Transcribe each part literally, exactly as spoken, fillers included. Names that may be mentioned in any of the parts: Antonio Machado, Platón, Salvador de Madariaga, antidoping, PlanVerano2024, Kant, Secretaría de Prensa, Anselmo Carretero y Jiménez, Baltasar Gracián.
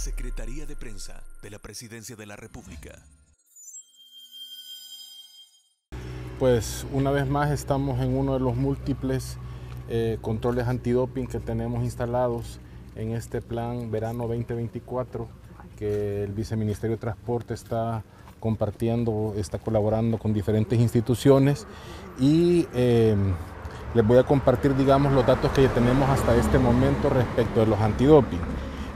Secretaría de Prensa de la Presidencia de la República. Pues una vez más estamos en uno de los múltiples eh, controles antidoping que tenemos instalados en este plan verano veinte veinticuatro que el Viceministerio de Transporte está compartiendo, está colaborando con diferentes instituciones y eh, les voy a compartir, digamos, los datos que ya tenemos hasta este momento respecto de los antidoping.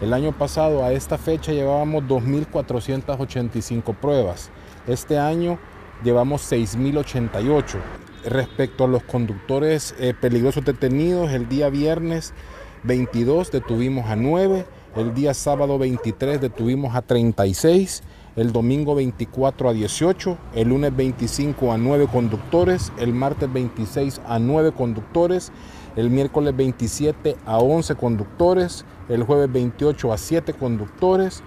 El año pasado a esta fecha llevábamos dos mil cuatrocientas ochenta y cinco pruebas, este año llevamos seis mil ochenta y ocho. Respecto a los conductores eh, peligrosos detenidos, el día viernes veintidós detuvimos a nueve, el día sábado veintitrés detuvimos a treinta y seis, el domingo veinticuatro a dieciocho, el lunes veinticinco a nueve conductores, el martes veintiséis a nueve conductores, el miércoles veintisiete a once conductores, el jueves veintiocho a siete conductores,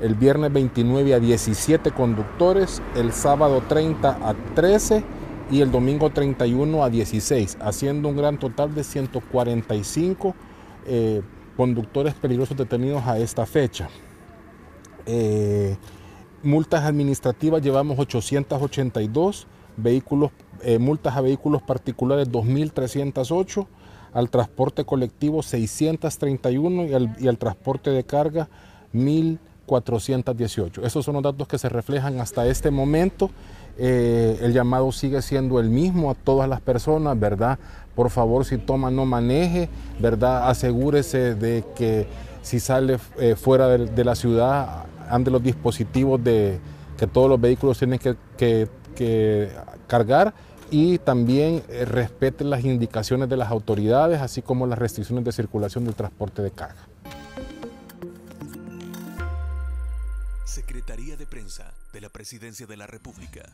el viernes veintinueve a diecisiete conductores, el sábado treinta a trece y el domingo treinta y uno a dieciséis, haciendo un gran total de ciento cuarenta y cinco eh, conductores peligrosos detenidos a esta fecha. Eh, multas administrativas llevamos ochocientas ochenta y dos, vehículos, eh, multas a vehículos particulares dos mil trescientas ocho, al transporte colectivo seiscientas treinta y uno y al, y al transporte de carga mil cuatrocientas dieciocho. Esos son los datos que se reflejan hasta este momento. Eh, el llamado sigue siendo el mismo a todas las personas, ¿verdad? Por favor, si toma, no maneje, ¿verdad? Asegúrese de que si sale eh, fuera de, de la ciudad, ande los dispositivos de, que todos los vehículos tienen que, que, que cargar y también eh, respete las indicaciones de las autoridades, así como las restricciones de circulación del transporte de carga. Secretaría de Prensa de la Presidencia de la República.